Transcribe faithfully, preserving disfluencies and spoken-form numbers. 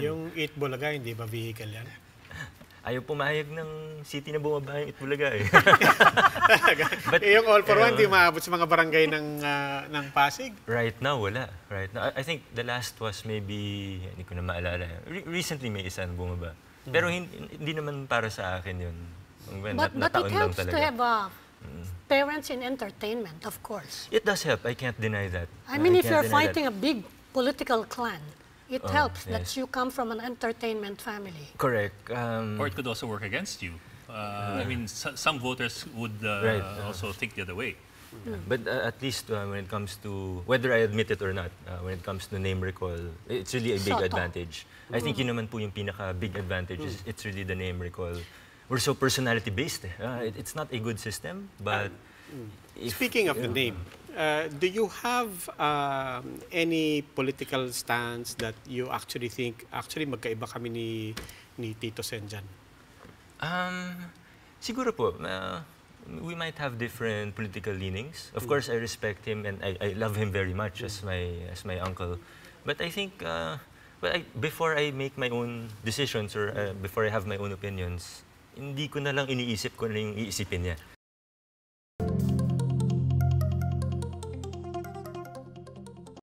Yung Eat Bulaga, hindi ba vehicle yan? Ayaw pumayag ng city na bumaba yung Eat Bulaga eh. But, yung all for uh, one, di maabot sa mga barangay ng, uh, ng Pasig? Right now, wala. Right now, I think the last was maybe, hindi ko na maalala. Re recently may isa na bumaba. Hmm. Pero hindi, hindi naman para sa akin yun. Well, but, na, but it helps to have uh, mm. parents in entertainment, of course. It does help. I can't deny that. I mean, I if you're fighting that. a big political clan, it oh, helps yes. that you come from an entertainment family. Correct. Um, or it could also work against you. Uh, yeah. I mean, so, some voters would uh, right. uh, also think the other way. Mm. But uh, at least uh, when it comes to, whether I admit it or not, uh, when it comes to name recall, it's really a big Soto. advantage. Mm. I think yun naman po yung pinaka-big advantage mm. is it's really the name recall. We're so personality-based. Uh, it, it's not a good system, but... Um, mm. if, Speaking of uh, the name, Uh, do you have uh, any political stance that you actually think, actually magkaiba kami ni, ni Tito Senjan? Um, siguro po, uh, we might have different political leanings. Of mm. course, I respect him and I, I love him very much mm. as my as my uncle. But I think, uh, well, I, before I make my own decisions or uh, before I have my own opinions, hindi ko na lang iniisip ko na yung iisipin niya.